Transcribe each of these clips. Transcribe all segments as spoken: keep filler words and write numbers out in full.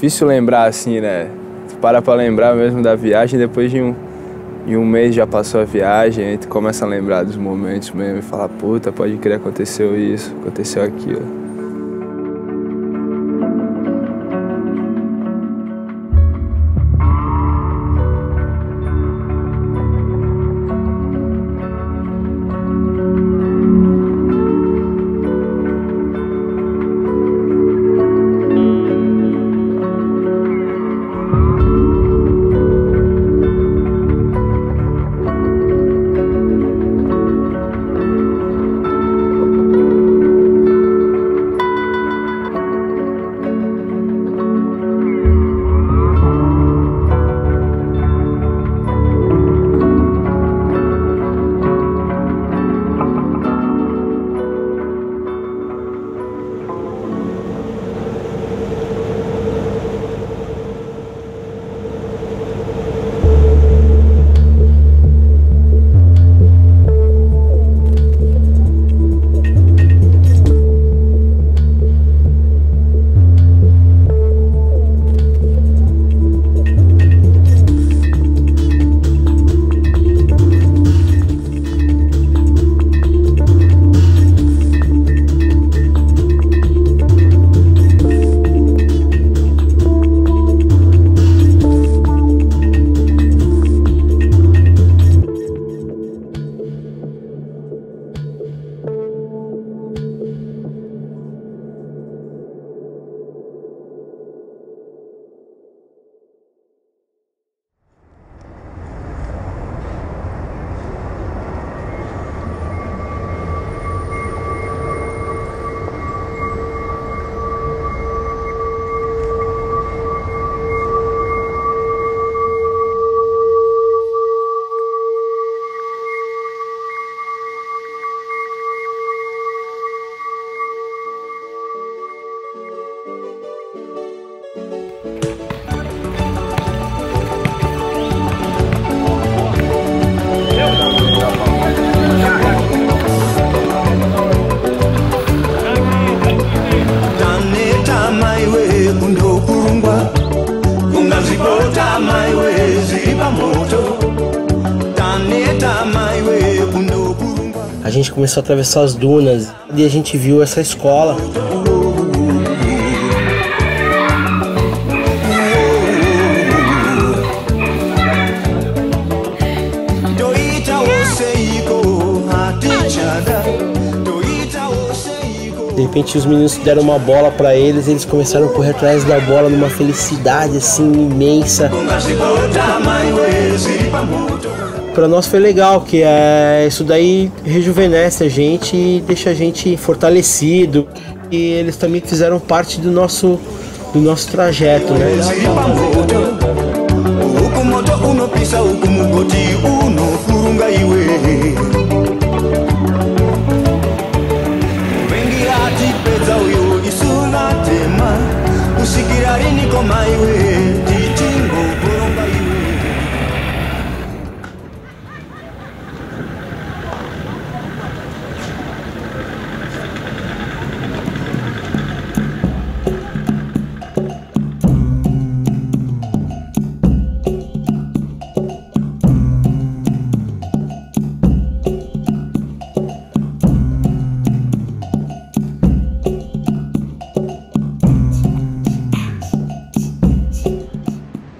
difícil lembrar assim, né? Tu para pra lembrar mesmo da viagem, depois de um, de um mês já passou a viagem, aí tu começa a lembrar dos momentos mesmo e fala, puta, pode crer, aconteceu isso, aconteceu aquilo. A gente começou a atravessar as dunas e a gente viu essa escola. De repente os meninos deram uma bola para eles e eles começaram a correr atrás da bola numa felicidade assim imensa. Para nós foi legal, que é, isso daí rejuvenesce a gente e deixa a gente fortalecido. E eles também fizeram parte do nosso, do nosso trajeto, né?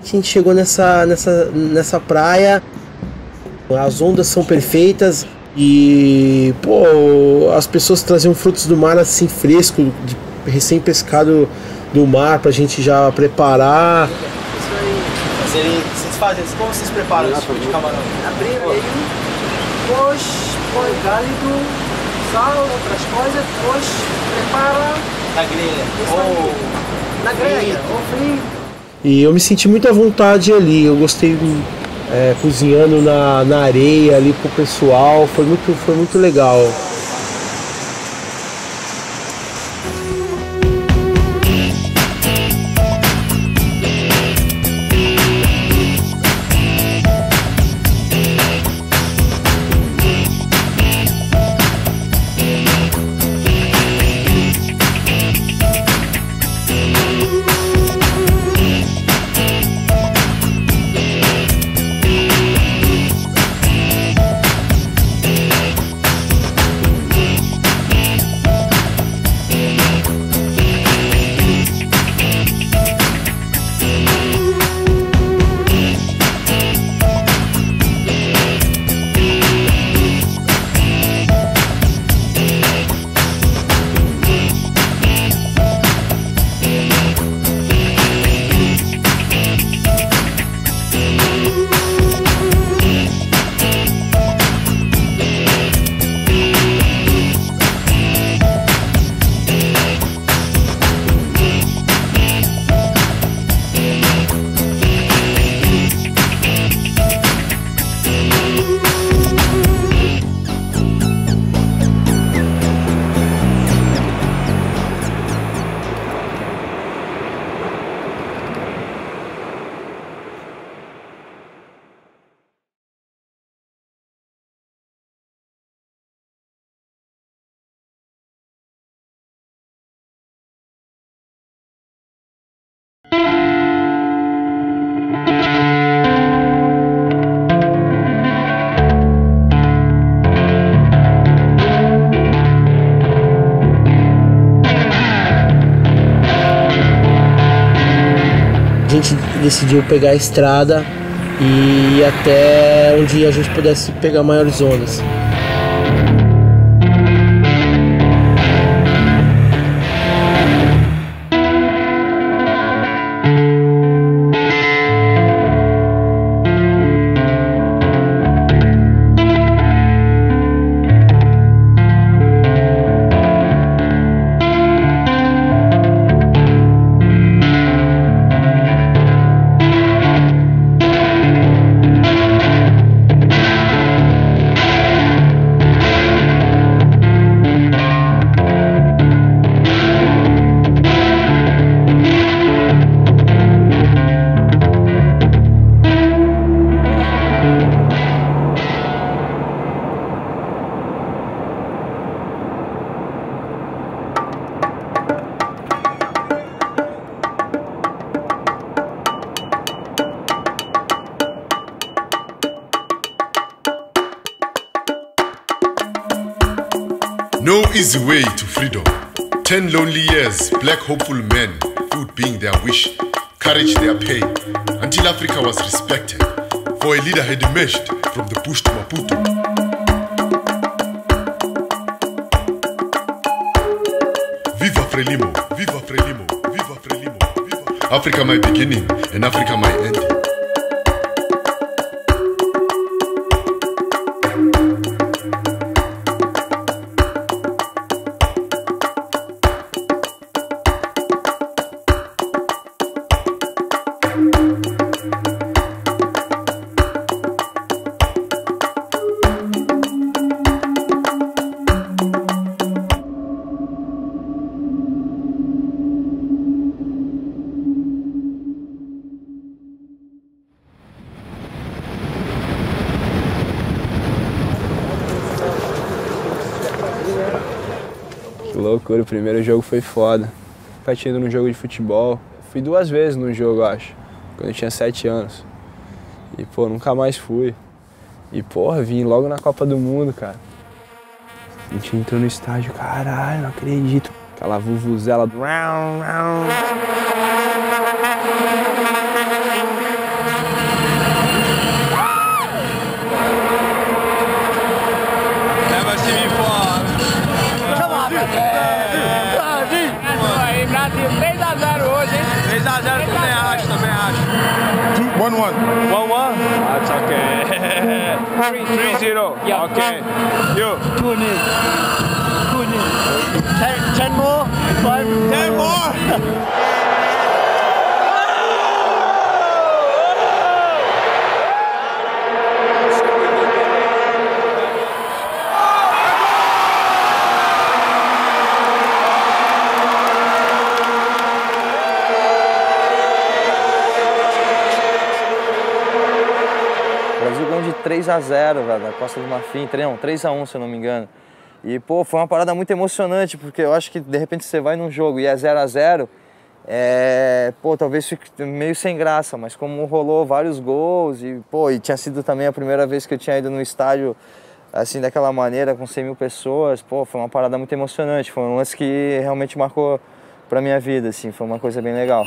A gente chegou nessa, nessa, nessa praia, as ondas são perfeitas e pô, as pessoas traziam frutos do mar assim fresco, recém-pescado do mar, pra gente já preparar. Isso aí. Mas ele, vocês fazem, como vocês preparam esse tipo de camarão? Abrimos ele, depois põe gálido, sal, outras coisas, depois prepara na grelha ou na grelha ou frito. E eu me senti muito à vontade ali, eu gostei é, cozinhando na, na areia ali com o pessoal, foi muito, foi muito legal. gente decidiu pegar a estrada e ir até onde a gente pudesse pegar maiores ondas. No easy way to freedom. Ten lonely years, black hopeful men, food being their wish, courage their pain, until Africa was respected, for a leader had emerged from the bush to Maputo. Viva Frelimo, viva Frelimo, viva Frelimo, viva Africa my beginning and Africa my ending. Loucura, o primeiro jogo foi foda. Tá indo num jogo de futebol. Fui duas vezes num jogo, acho, quando eu tinha sete anos. E, pô, nunca mais fui. E, porra, vim logo na Copa do Mundo, cara. A gente entrou no estádio, caralho, não acredito. Aquela vuvuzela do... one one? That's okay. three zero. Yeah. Okay. You. two nil. two nil. Ten, ten more? Five? Ten more! três a zero, velho, da Costa do Marfim, três a um, se eu não me engano. E, pô, foi uma parada muito emocionante, porque eu acho que, de repente, você vai num jogo e é zero a zero, é... pô, talvez fique meio sem graça, mas como rolou vários gols, e, pô, e tinha sido também a primeira vez que eu tinha ido no estádio, assim, daquela maneira, com cem mil pessoas, pô, foi uma parada muito emocionante, foi um lance que realmente marcou pra minha vida, assim, foi uma coisa bem legal.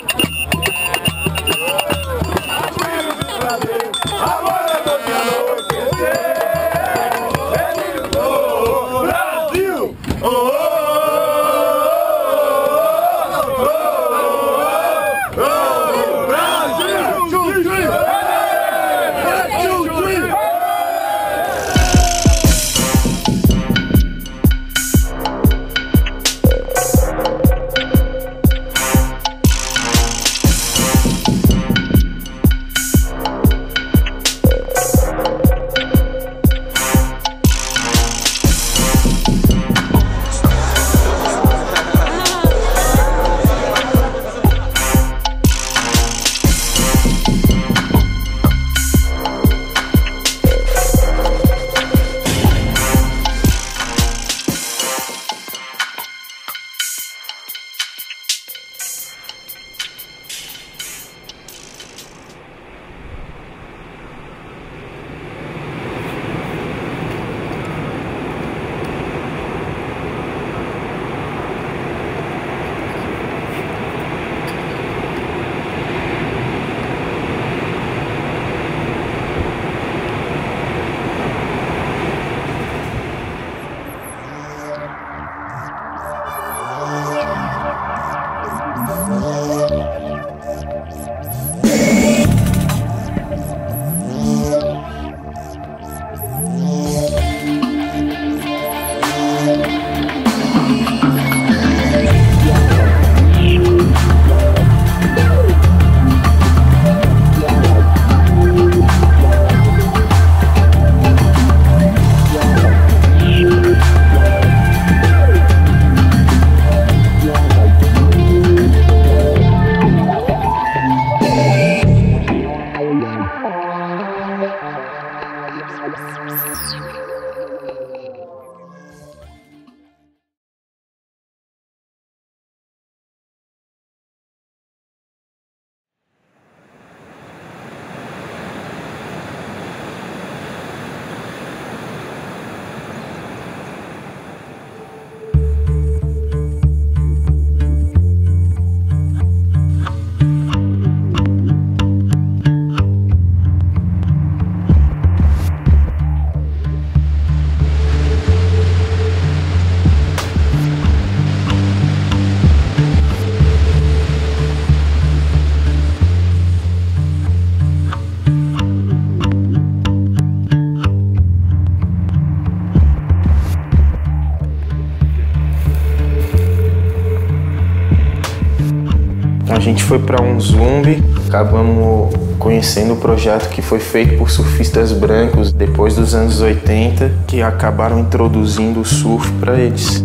A gente foi para um zumbi, acabamos conhecendo o projeto que foi feito por surfistas brancos depois dos anos oitenta, que acabaram introduzindo o surf para eles.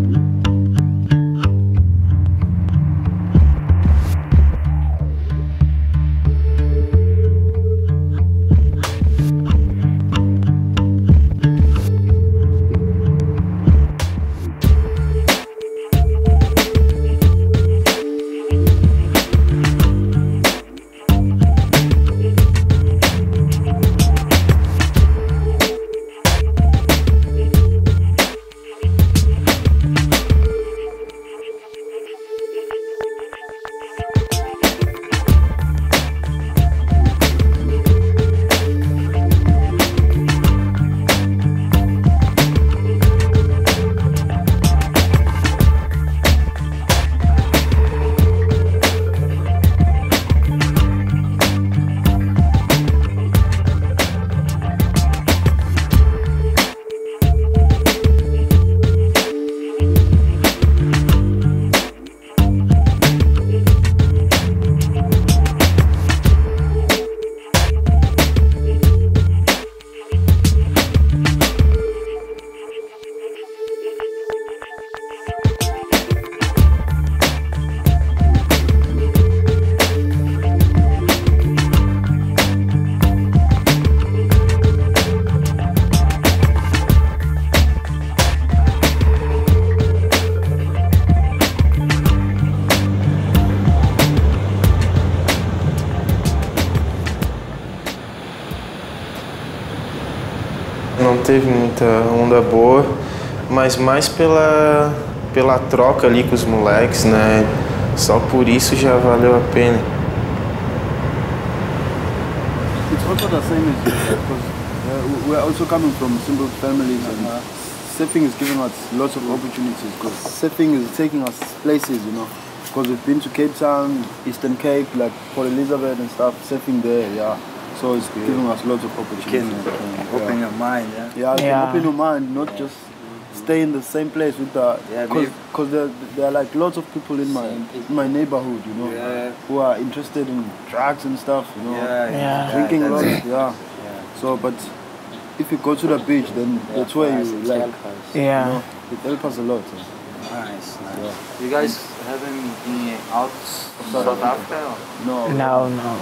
Teve muita onda boa, mas mais pela, pela troca ali com os moleques, né? Só por isso já valeu a pena. It's also the same as because uh, we are also coming from simple families, and uh, surfing is giving us lots of opportunities because surfing is taking us places, you know. Because we've been to Cape Town, Eastern Cape, like Port Elizabeth and stuff, surfing there, yeah. So it's giving us lots of opportunities. You can open your mind, yeah? Yeah, you can open your mind, not just stay in the same place with the... Because there, there are like lots of people in my in my neighborhood, you know, yeah, who are interested in drugs and stuff, you know, yeah, yeah. drinking yeah, lots, yeah. yeah. So, but if you go to the beach, then yeah, that's where you like... Yeah. You know, it helps us a lot. So. Nice, nice. Yeah. You guys haven't been out of South Africa? No. No, no. no.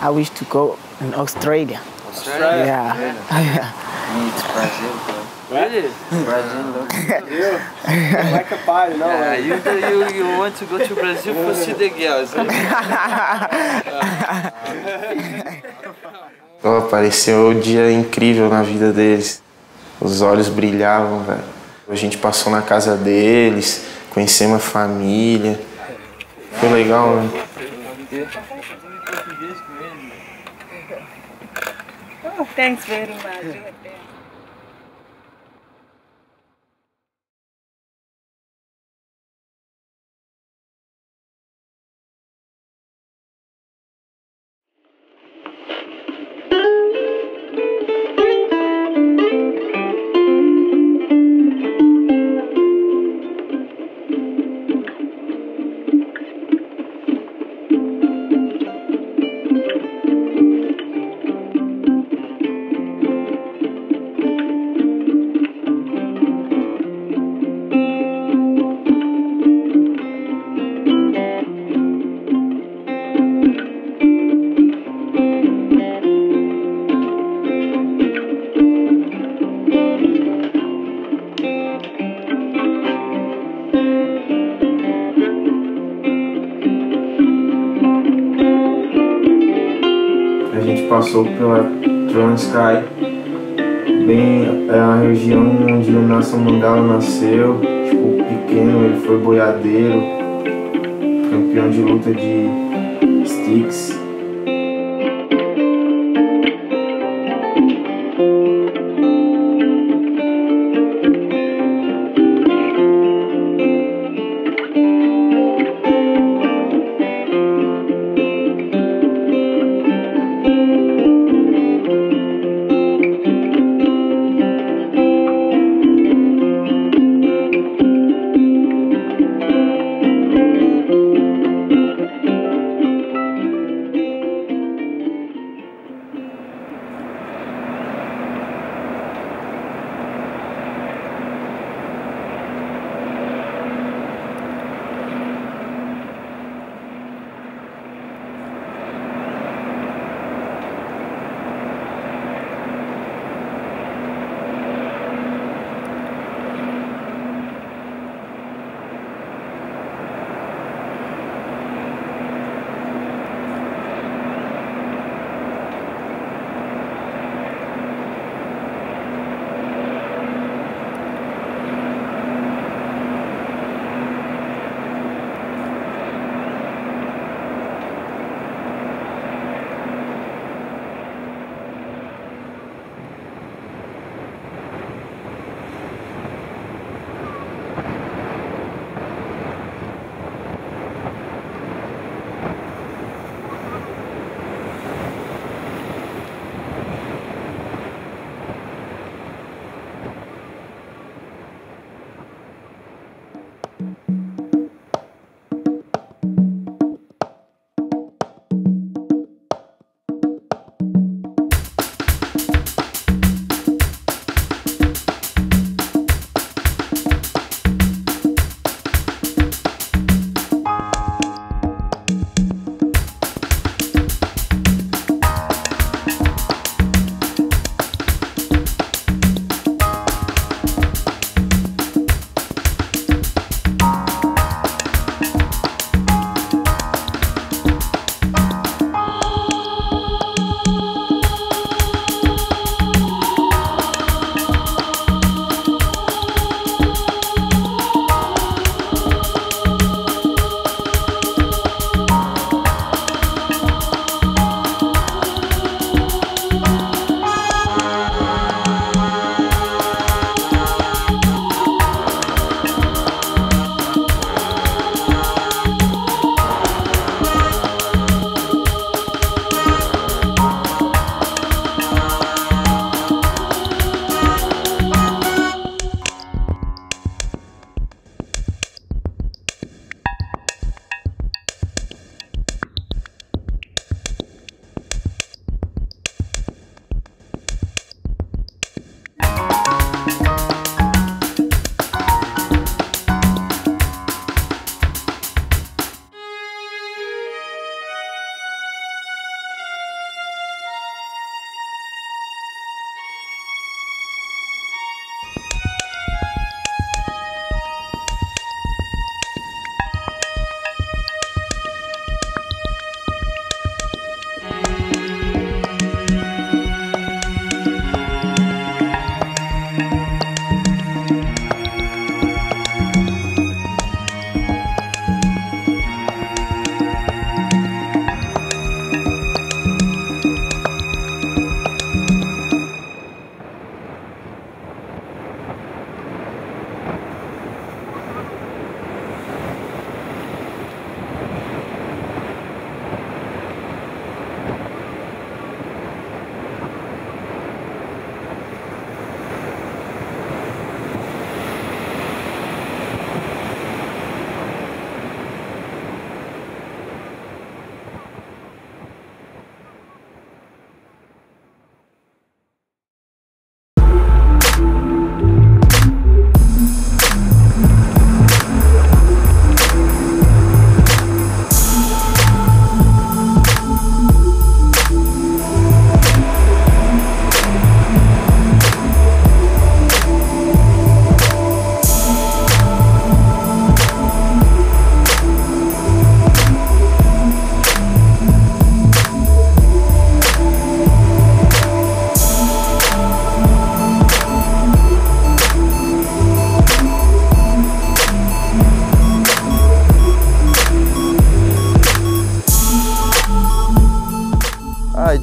I wish to go in Australia. Australia? Yeah. yeah. It's Brazil, bro. Really? Brazil, yeah. Like a pie, no? Yeah, you, you, you want to go to Brazil for see the girls. Oh, apareceu um dia incrível na vida deles. Os olhos brilhavam, velho. A gente passou na casa deles, conhecemos a família. Foi legal, né? Thanks very much. Passou pela Transkei, bem é a região onde o Nelson Mandela nasceu. Tipo, pequeno ele foi boiadeiro, campeão de luta de sticks.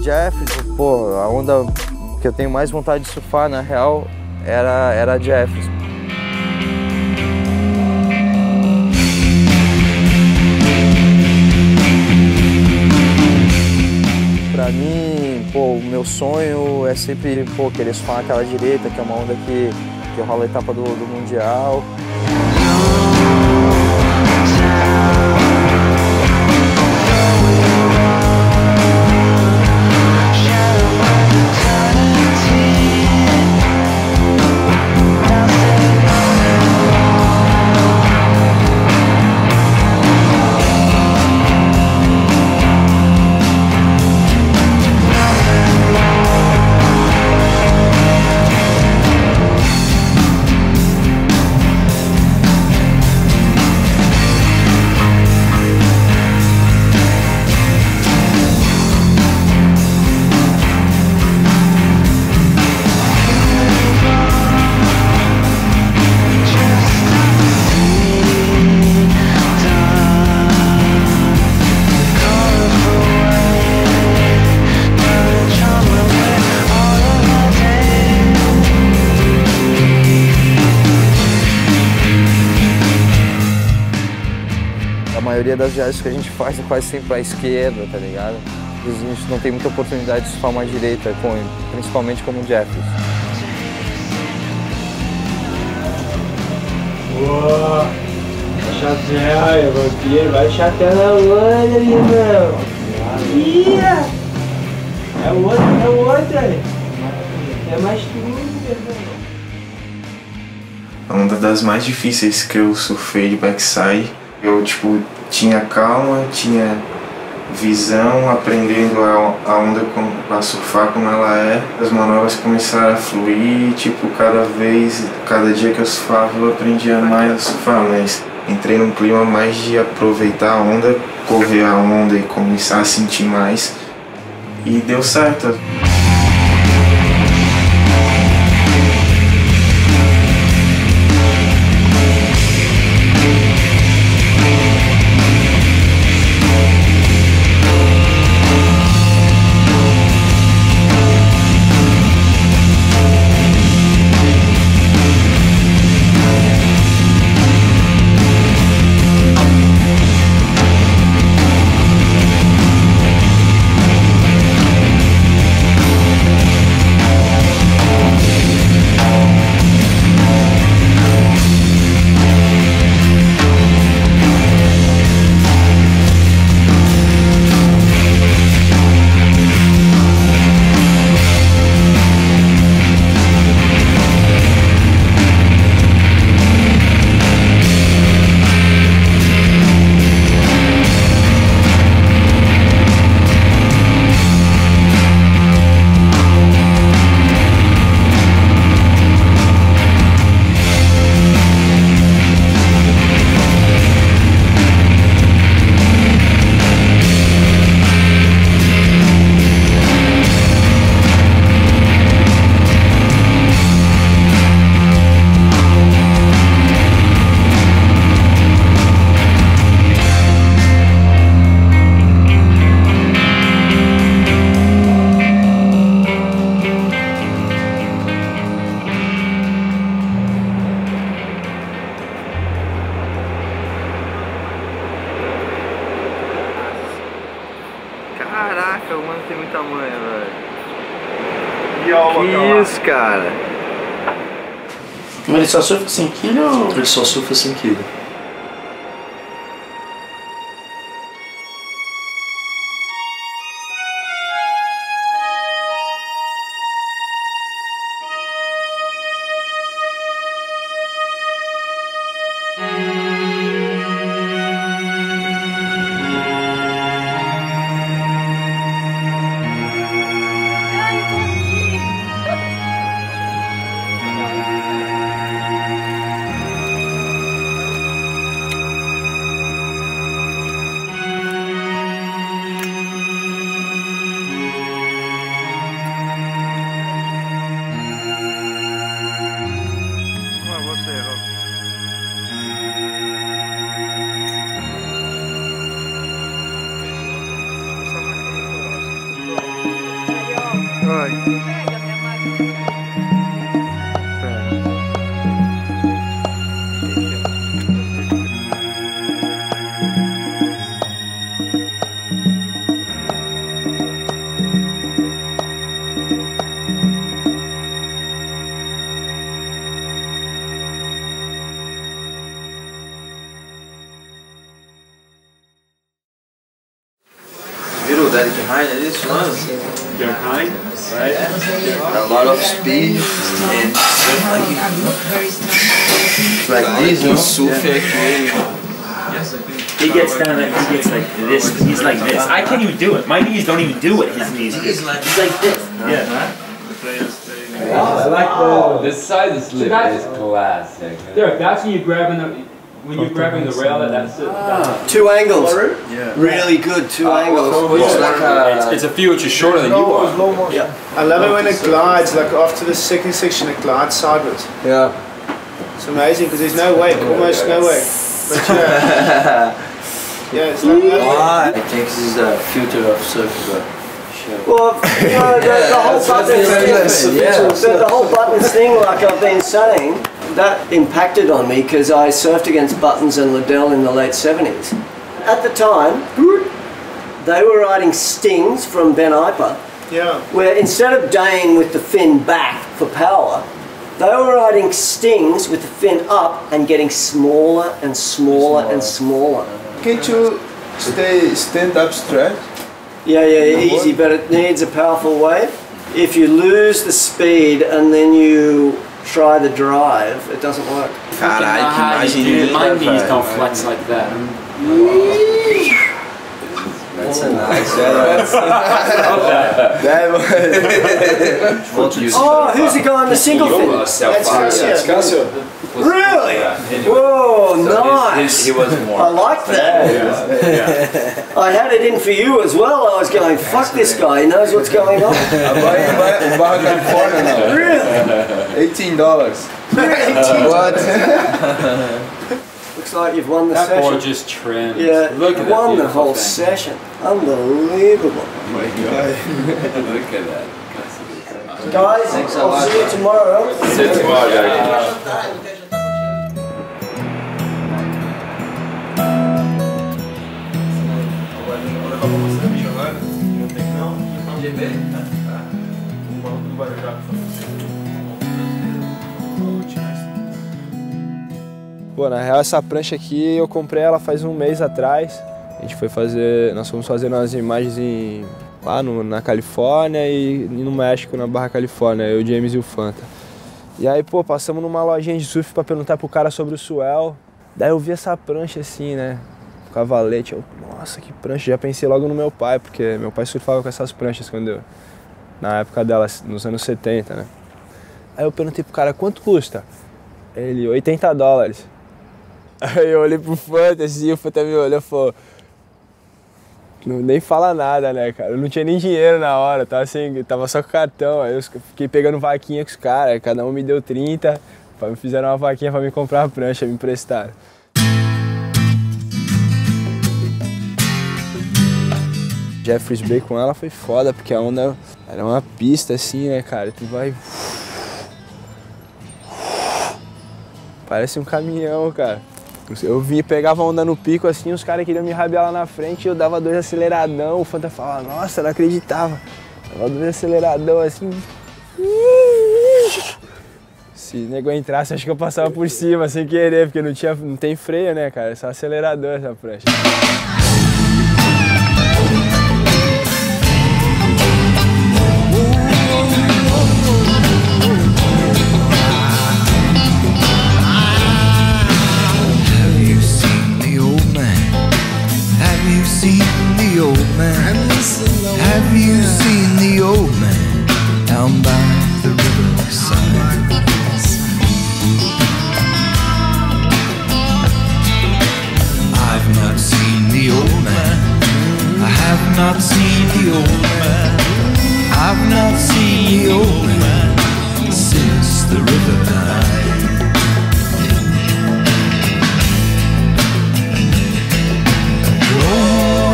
Jefferson, pô, a onda que eu tenho mais vontade de surfar, na real, era, era a Jefferson. Pra mim, pô, o meu sonho é sempre, pô, querer surfar naquela direita, que é uma onda que, que rola a etapa do, do Mundial. A maioria das viagens que a gente faz é quase sempre para a esquerda, tá ligado? A gente não tem muita oportunidade de surfar uma direita, com, principalmente como o Jeffrey's. Boa! Chateia, vampiro, vai chatear na outra, irmão! Ia! É outra, é outra! É mais tudo, irmão! Uma das mais difíceis que eu surfei de backside, eu, tipo, tinha calma, tinha visão, aprendendo a, a onda com, a surfar como ela é. As manobras começaram a fluir, tipo, cada vez, cada dia que eu surfava eu aprendia mais a surfar, mas entrei num clima mais de aproveitar a onda, correr a onda e começar a sentir mais. E deu certo. Caraca, mano, tem muito tamanho, velho. E olha isso, cara. Mas ele só surfa cinco quilos ou... Ele só surfa cinco quilos. Speed and like these and Sufi. He gets down like he gets like this. He's like this. I can't even do it. My knees don't even do it. His knees. He's like this. Yeah. Wow, I like the this side is lit. It's classic. Derek, that's when you're grabbing the when you're grabbing the rail. That's it. Ah. Two angles. Yeah. Really good. Two uh, angles. Oh, it's, like a, it's, it's a few inches shorter than no, you are. Low motion. Yeah. I love it when it glides, like after the second section it glides sideways. Yeah. It's amazing because there's no wake, almost no wake. But yeah. Yeah, it's like that. I think this is a future of surfing. Well, you know, the, the whole buttons thing, yeah. the, the whole buttons thing, like I've been saying, that impacted on me because I surfed against Buttons and Liddell in the late seventies. At the time, they were riding Stings from Ben Iper. Yeah. Where instead of daying with the fin back for power, they were riding Stings with the fin up and getting smaller and smaller, smaller. and smaller. Can't you stay stand up straight? Yeah, yeah, easy, but it needs a powerful wave. If you lose the speed and then you try the drive, it doesn't work. God, I can imagine you. My knees don't flex like that. Mm. That's a nice one. Oh, who's the guy on the single fin? That's Cassio. Really? Whoa, nice. He was more. I like that. I had it in for you as well. I was going, fuck this guy, he knows what's going on. Really? eighteen dollars. What? Looks like you've won the that session. That board just trims. Yeah, look at won the whole thing. Session. Unbelievable. Look at that. Guys, Thanks I'll see you tomorrow. See you tomorrow, guys. Pô, na real essa prancha aqui eu comprei ela faz um mês atrás. A gente foi fazer, nós fomos fazer umas imagens em, lá no, na Califórnia e no México, na Barra Califórnia, eu, o James e o Fanta. E aí, pô, passamos numa lojinha de surf pra perguntar pro cara sobre o swell. Daí eu vi essa prancha assim, né, o cavalete, eu, nossa, que prancha. Já pensei logo no meu pai, porque meu pai surfava com essas pranchas quando eu, na época dela, nos anos setenta, né. Aí eu perguntei pro cara, quanto custa? Ele, oitenta dólares. Aí eu olhei pro Fanta assim, o Fanta me olhou e falou, não, nem fala nada, né, cara? Eu não tinha nem dinheiro na hora, tava, assim, tava só com cartão. Aí eu fiquei pegando vaquinha com os caras, cada um me deu trinta, fizeram uma vaquinha pra me comprar a prancha, me emprestaram. Jeffrey's Bay com ela foi foda, porque a onda era uma pista assim, né, cara? Tu vai... Parece um caminhão, cara. Eu vi, pegava onda no pico assim, os caras queriam me rabiar lá na frente, eu dava dois aceleradão, o Fanta falava, nossa, não acreditava. Dava dois aceleradão assim. Se o nego entrasse, acho que eu passava por cima sem querer, porque não, tinha, não tem freio, né, cara? É só acelerador essa prancha.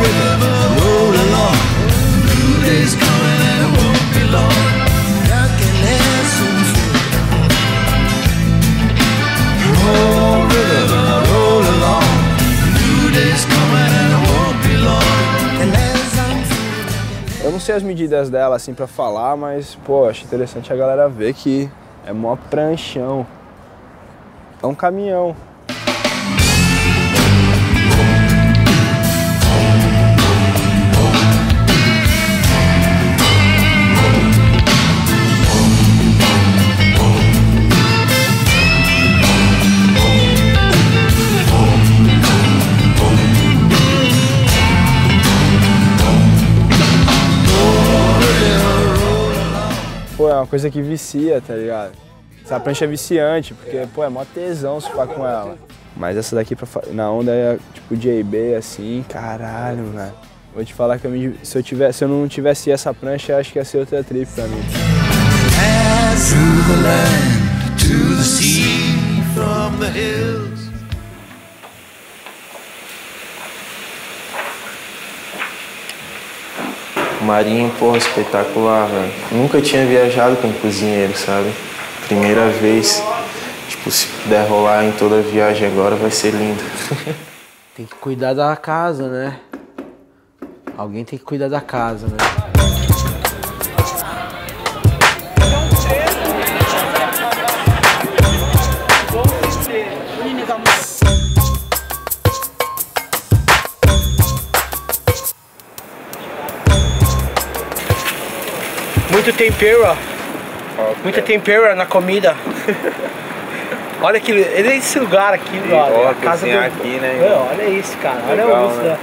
River, roll along, the moon is coming and it won't be long. sei as medidas dela, assim, pra falar, mas, pô, acho interessante a galera ver que é mó pranchão. É um caminhão. É uma coisa que vicia, tá ligado? Essa prancha é viciante, porque, pô, é mó tesão se ficar com ela. Mas essa daqui pra, na onda é tipo J B, assim, caralho, velho. Vou te falar que eu me, se, eu tivesse, se eu não tivesse essa prancha, acho que ia ser outra trip pra mim. Marinho, porra, espetacular, velho. Nunca tinha viajado com um cozinheiro, sabe? Primeira vez. Tipo, se puder rolar em toda a viagem agora, vai ser lindo. Tem que cuidar da casa, né? Alguém tem que cuidar da casa, né? Muito tempero, okay. Muita tempero na comida. Olha que ele é esse lugar aqui, ó, a casa do... aqui, né? Meu, olha isso, cara. Legal, olha isso, né? Legal,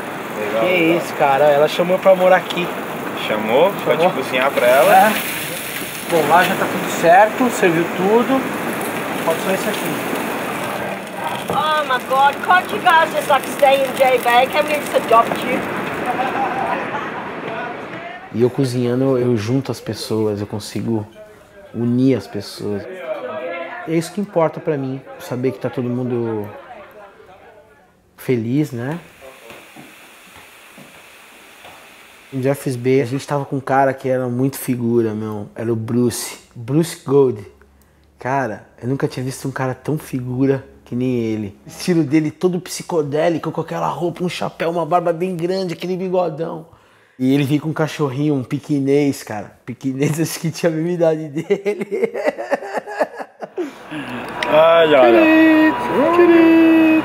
que legal. Isso, cara. Ela chamou pra morar aqui. Chamou? Chamou. Pode cozinhar pra ela. É. Bom, lá já tá tudo certo, serviu tudo. Falta só isso aqui. Oh my God, can't you guys just like stay in J B? Can we just adopt you? E eu cozinhando, eu junto as pessoas, eu consigo unir as pessoas. É isso que importa pra mim, saber que tá todo mundo feliz, né? Em Jeffrey's Bay, a gente tava com um cara que era muito figura, meu. Era o Bruce, Bruce Gold. Cara, eu nunca tinha visto um cara tão figura que nem ele. O estilo dele todo psicodélico, com aquela roupa, um chapéu, uma barba bem grande, aquele bigodão. E ele vinha com um cachorrinho, um piquinês, cara. Piquinês, acho que tinha a mesma idade dele. Ai, olha. Querido,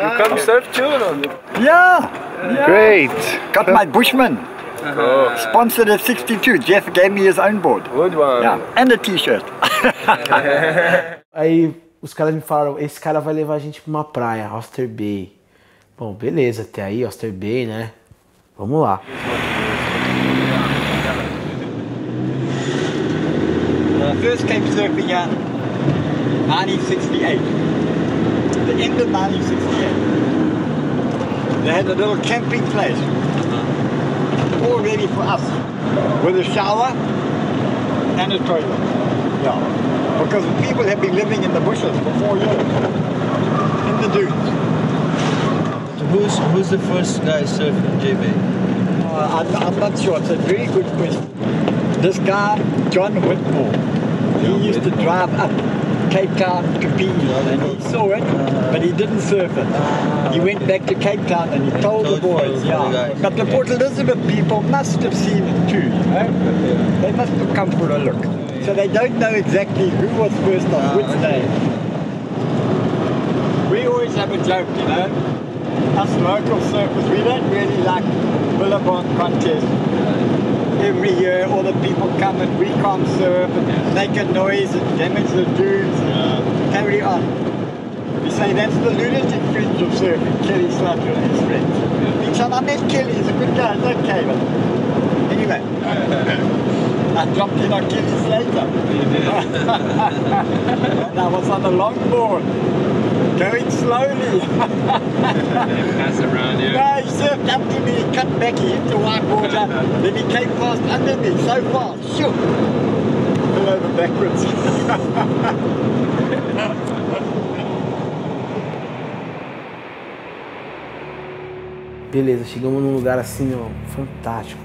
you come surf too, no? Yeah. Yeah. Great. Got my Bushman. Uh-huh. Sponsored at sixty-two. Jeff gave me his own board. Good one. Yeah. And a t-shirt. Aí os caras me falaram, esse cara vai levar a gente pra uma praia, Oyster Bay. Bom, beleza, até aí, Oyster Bay, né? Vamos lá. First came surfing at nineteen sixty-eight. The end of nineteen sixty-eight. They had a little camping place. All ready for us. With a shower and a toilet. Yeah. Because people have been living in the bushes for four years. In the dunes. Who's, who's the first guy surfing J B? Uh, I'm, I'm not sure. It's a very good question. This guy, John Whitmore, he John used Whitmore. to drive up Cape Town to Peel, and he saw it, uh, but he didn't surf it. Uh, he went back to Cape Town and he and told, told the boys, told yeah. The but the Port Elizabeth people must have seen it too, you know? Yeah. They must have come for a look. Yeah. So they don't know exactly who was first on uh, which okay. day. We always have a joke, you know? Us local surfers, we don't really like Billabong contest. Every year all the people come and we can't surf and make a noise and damage the dunes and carry on. We say that's the lunatic fringe of surfing, Kelly Slater and his friends. Each time I met Kelly, he's a good guy, it's okay, but anyway. I dropped in on Kelly Slater. And I was on the longboard. Going slowly. Pass around you. No, he surfed up to me, he cut back, he hit the white water, then he came fast under me, so fast, shook. Fell over backwards. Beleza, chegamos num lugar assim, ó, fantástico.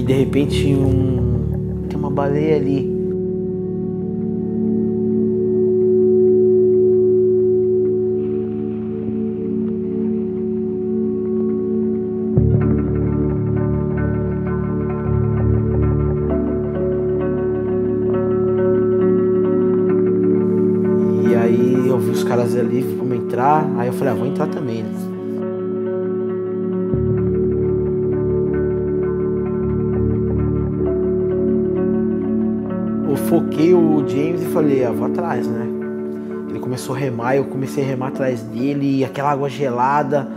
De repente um, tem uma baleia ali. Ali, vamos entrar, aí eu falei, ah, vou entrar também. Eu foquei o James e falei, ah, vou atrás, né? Ele começou a remar, eu comecei a remar atrás dele, aquela água gelada.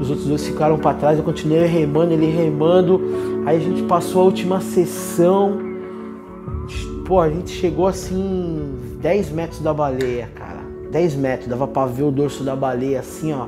Os outros dois ficaram para trás, eu continuei remando, ele remando. Aí a gente passou a última sessão. Pô, a gente chegou assim, dez metros da baleia, cara. dez metros, dava para ver o dorso da baleia assim, ó.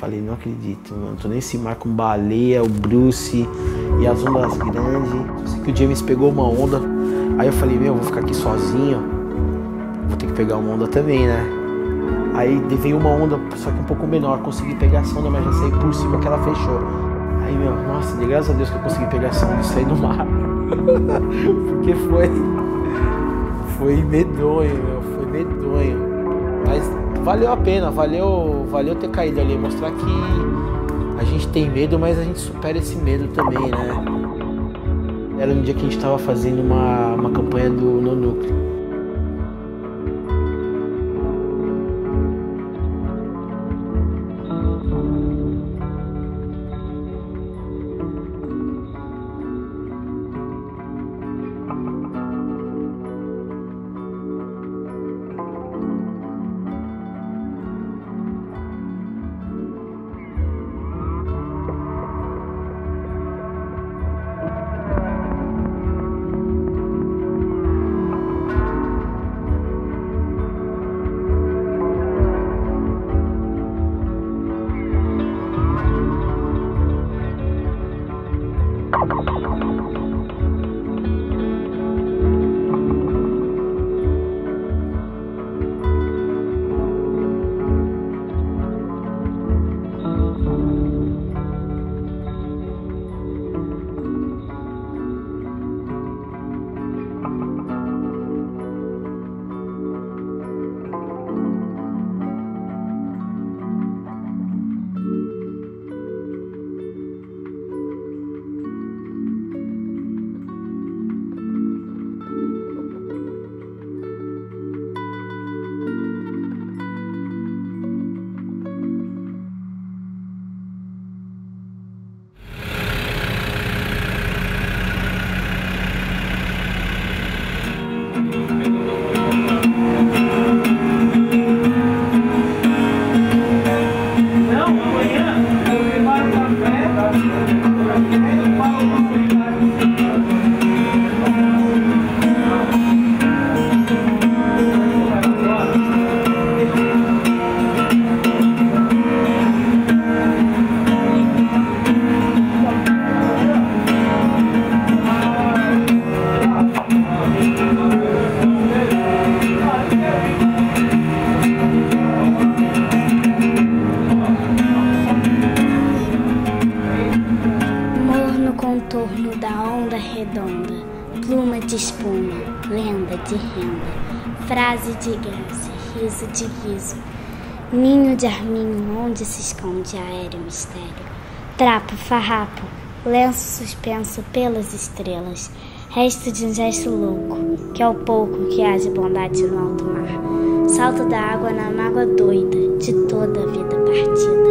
Falei, não acredito, mano, tô nesse mar com baleia, o Bruce e as ondas grandes. Eu sei que o James pegou uma onda, aí eu falei, meu, vou ficar aqui sozinho, vou ter que pegar uma onda também, né? Aí veio uma onda, só que um pouco menor, consegui pegar essa onda, mas já saí por cima que ela fechou. Aí, meu, nossa, de graças a Deus que eu consegui pegar essa onda e sair do mar. Porque foi, foi medonho, meu, foi medonho. Mas valeu a pena, valeu, valeu ter caído ali, mostrar que a gente tem medo, mas a gente supera esse medo também, né? Era um dia que a gente estava fazendo uma, uma campanha do No Núcleo. sombra, pluma de espuma, lenda de renda, frase de graça, riso de riso, ninho de arminho onde se esconde aéreo mistério, trapo, farrapo, lenço suspenso pelas estrelas, resto de um gesto louco, que é o pouco que há de bondade no alto mar, salto da água na mágoa doida de toda a vida partida.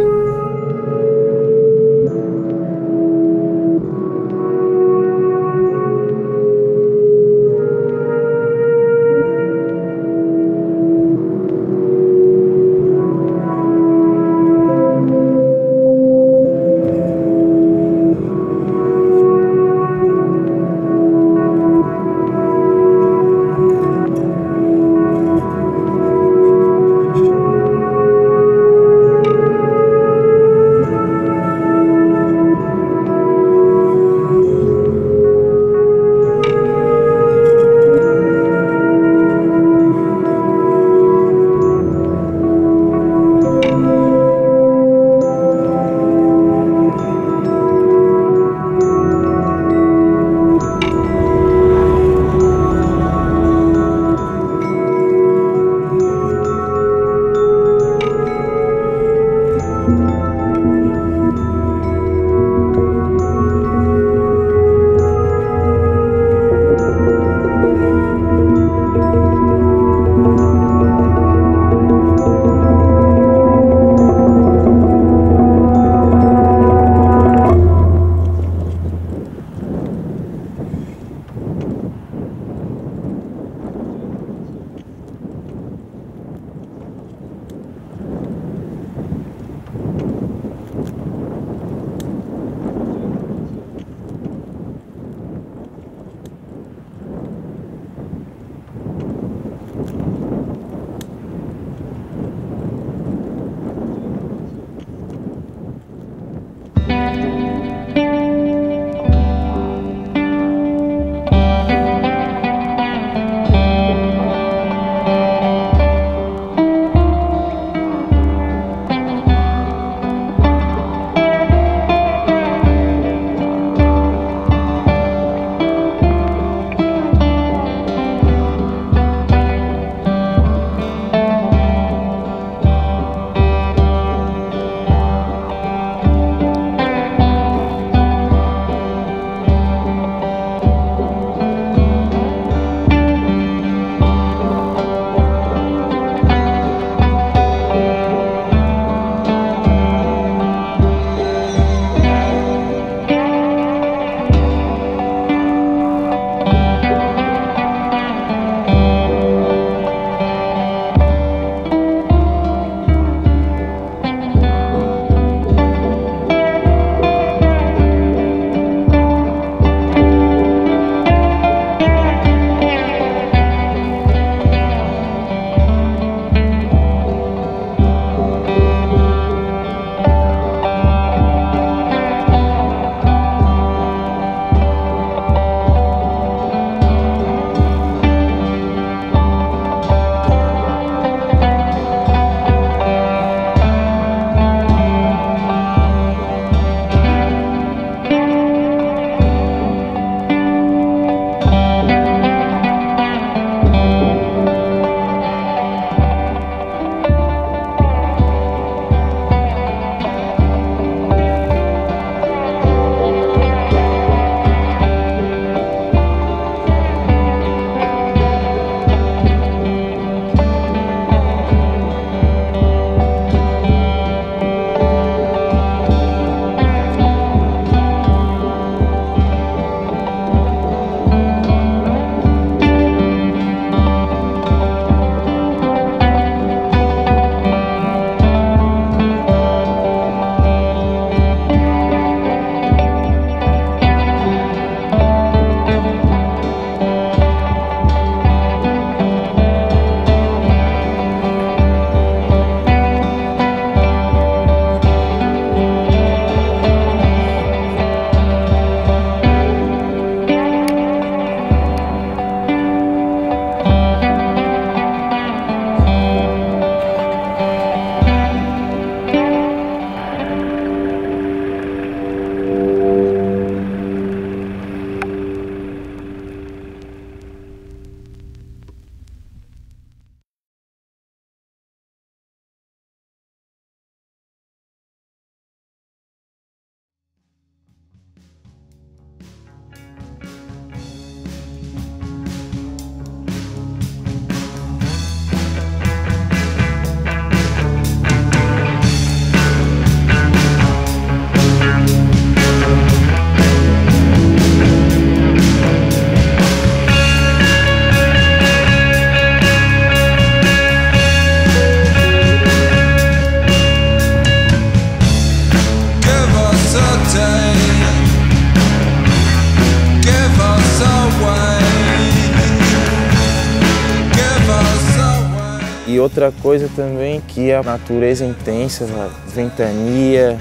E outra coisa também que a natureza intensa, a ventania,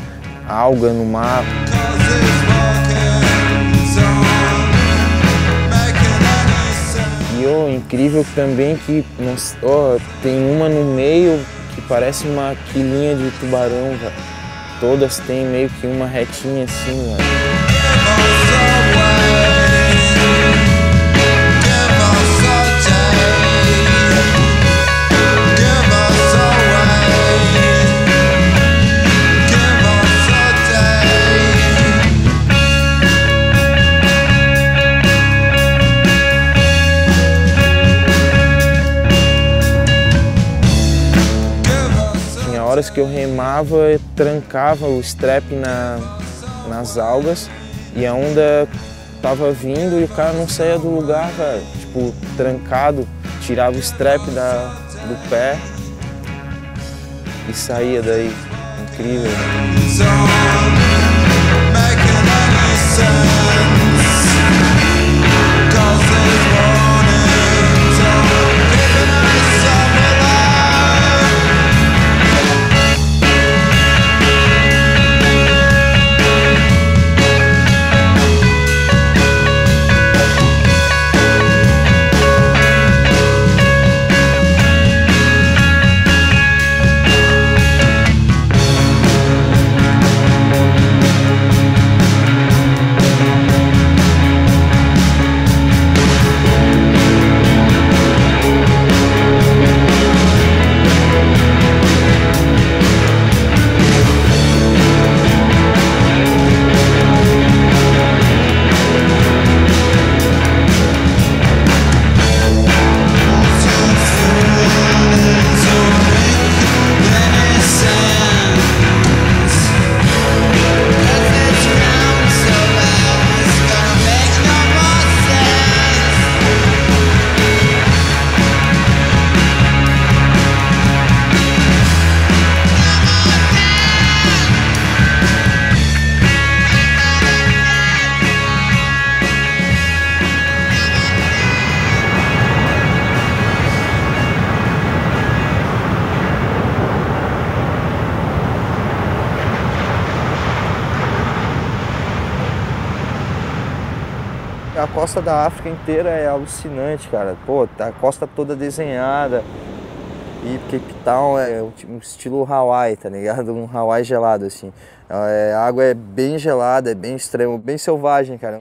alga no mar. E o incrível também que oh, tem uma no meio que parece uma quilinha de tubarão, véio. Todas têm meio que uma retinha assim, véio. Horas que eu remava, eu trancava o strap na, nas algas e a onda tava vindo e o cara não saía do lugar, velho. Tipo, trancado, tirava o strap da, do pé e saía daí. Incrível, né? A costa da África inteira é alucinante, cara. Pô, tá a costa toda desenhada. E Cape Town é um estilo Hawaii, tá ligado? Um Hawaii gelado, assim. A água é bem gelada, é bem extremo, bem selvagem, cara.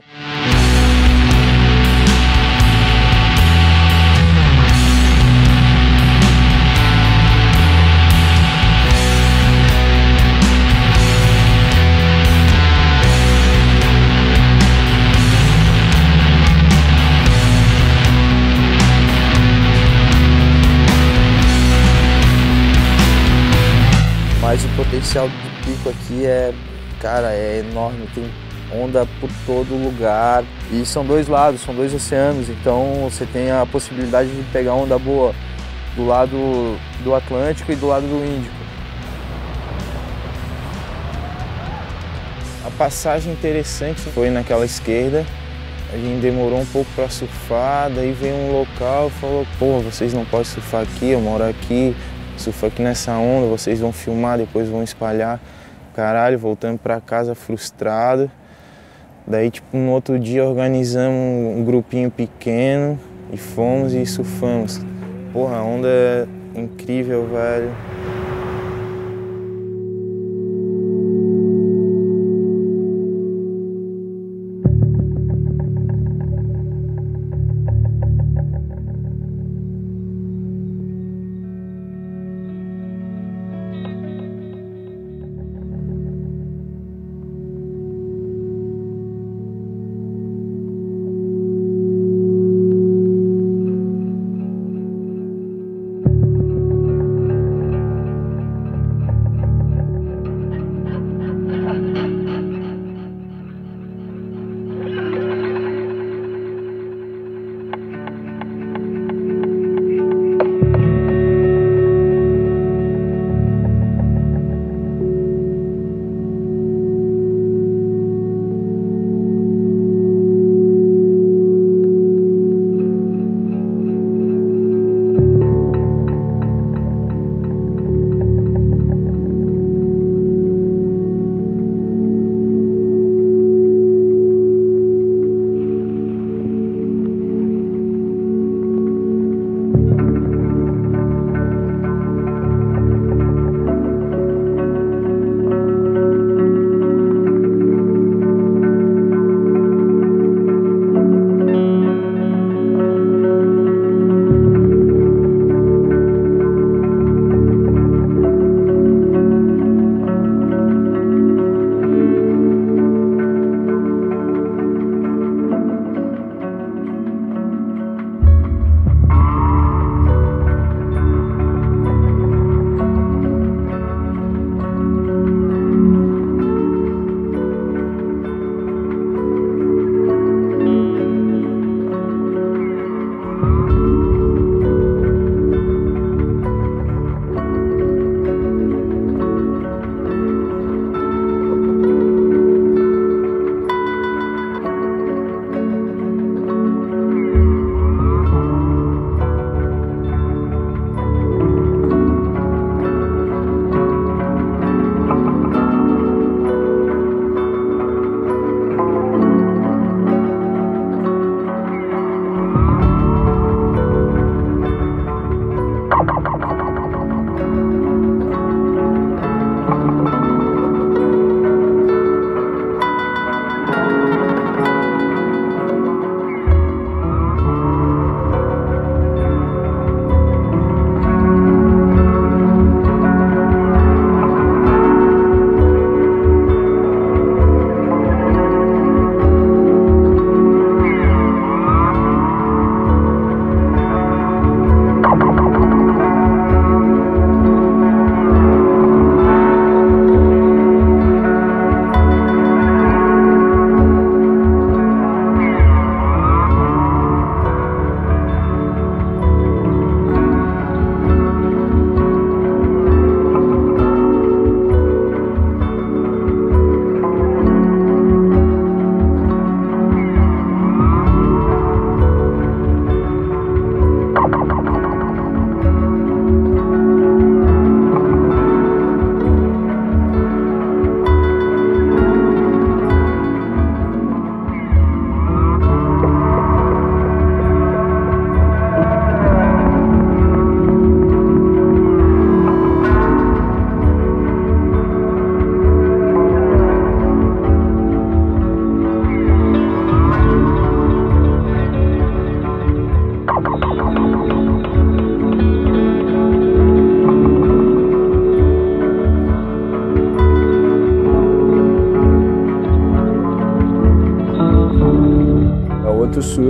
Mas o potencial de pico aqui é, cara, é enorme, tem onda por todo lugar. E são dois lados, são dois oceanos, então você tem a possibilidade de pegar onda boa do lado do Atlântico e do lado do Índico. A passagem interessante foi naquela esquerda, a gente demorou um pouco para surfar, daí veio um local e falou, pô, vocês não podem surfar aqui, eu moro aqui. Surfa aqui nessa onda, vocês vão filmar, depois vão espalhar. Caralho, voltando pra casa frustrado. Daí, tipo, no outro dia organizamos um grupinho pequeno e fomos e surfamos. Porra, a onda é incrível, velho.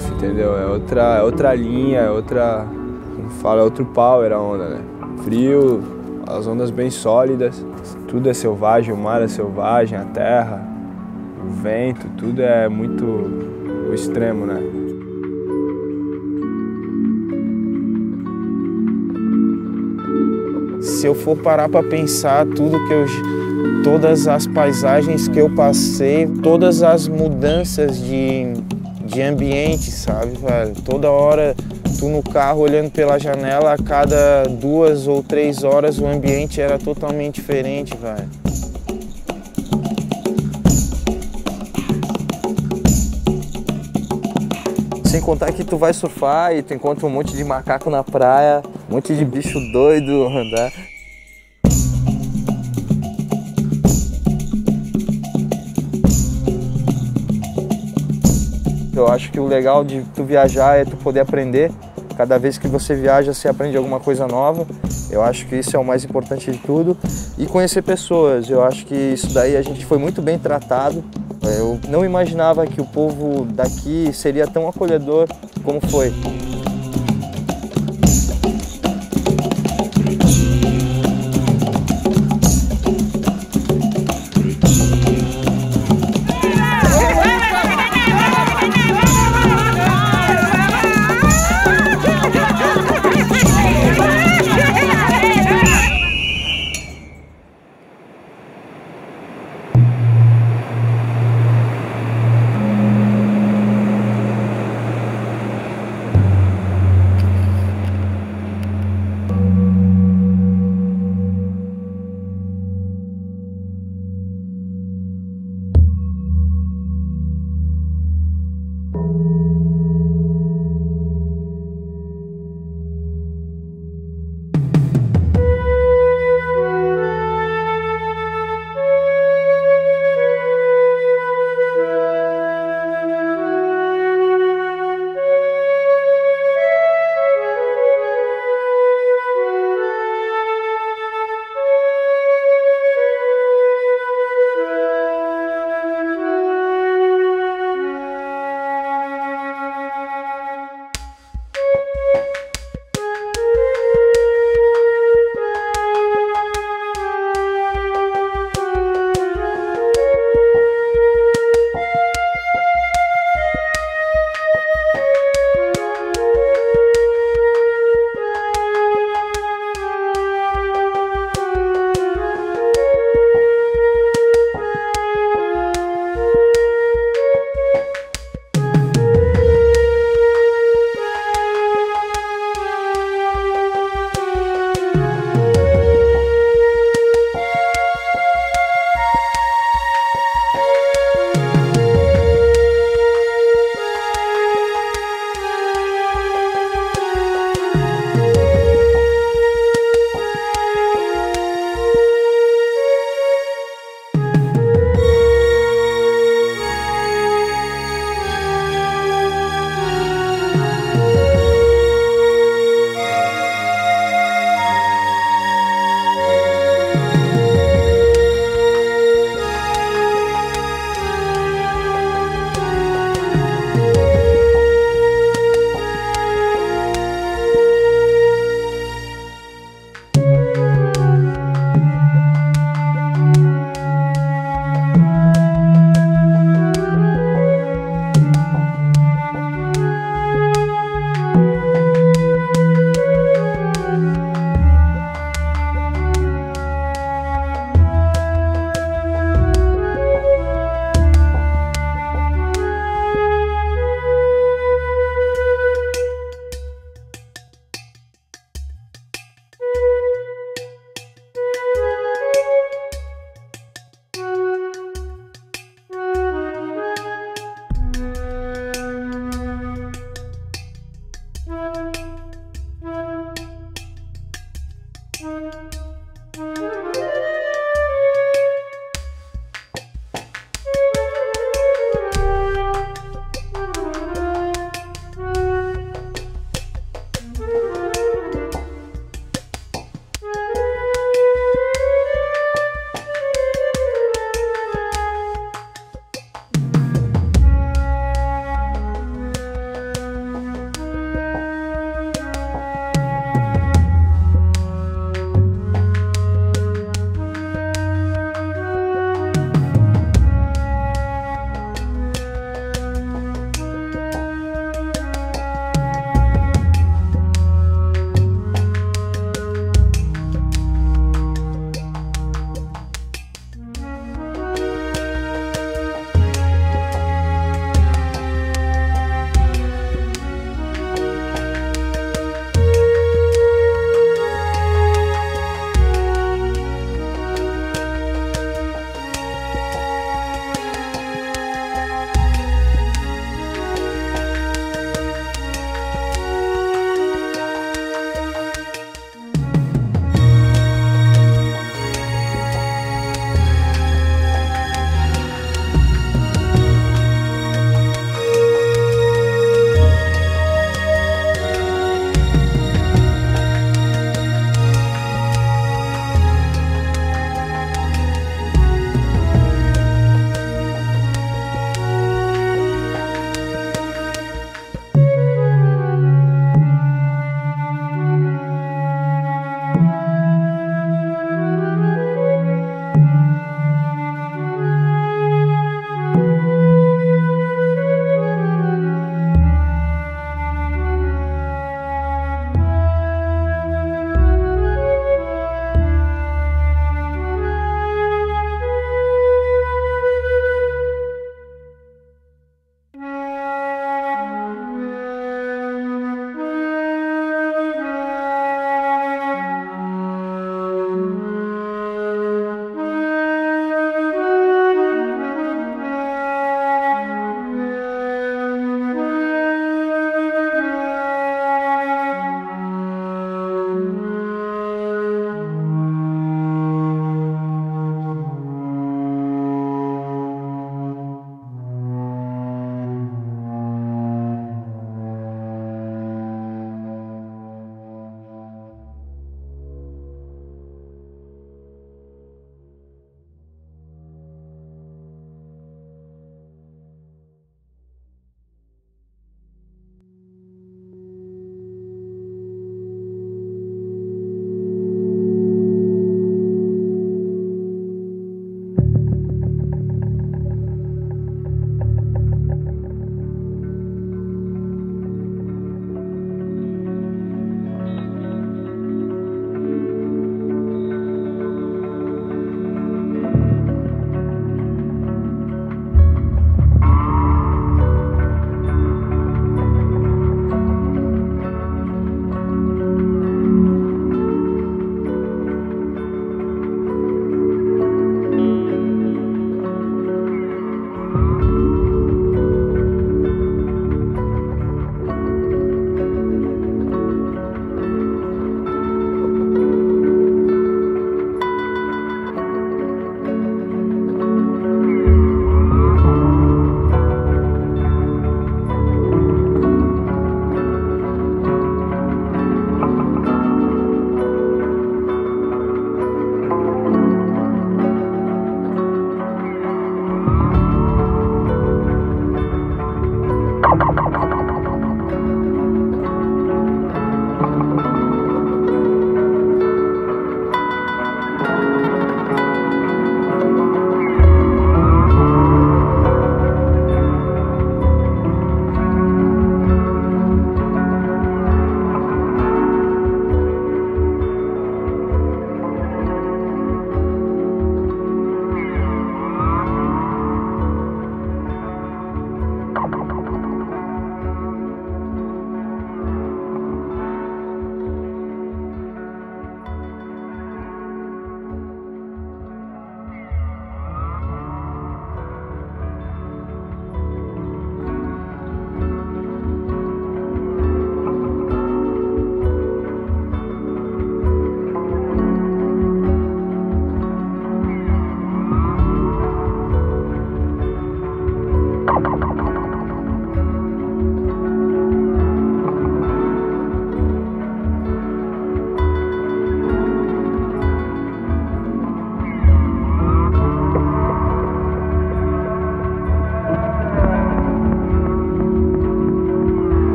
surf, entendeu? É outra, é outra linha, é outra... Como fala, é outro power a onda, né? Frio, as ondas bem sólidas, tudo é selvagem, o mar é selvagem, a terra, o vento, tudo é muito o extremo, né? Se eu for parar para pensar tudo que eu... Todas as paisagens que eu passei, todas as mudanças de, de ambiente, sabe, velho? Toda hora, tu no carro olhando pela janela, a cada duas ou três horas o ambiente era totalmente diferente, velho. Sem contar que tu vai surfar e tu encontra um monte de macaco na praia, um monte de bicho doido andar. Eu acho que o legal de tu viajar é tu poder aprender. Cada vez que você viaja, você aprende alguma coisa nova. Eu acho que isso é o mais importante de tudo. E conhecer pessoas. Eu acho que isso daí a gente foi muito bem tratado. Eu não imaginava que o povo daqui seria tão acolhedor como foi.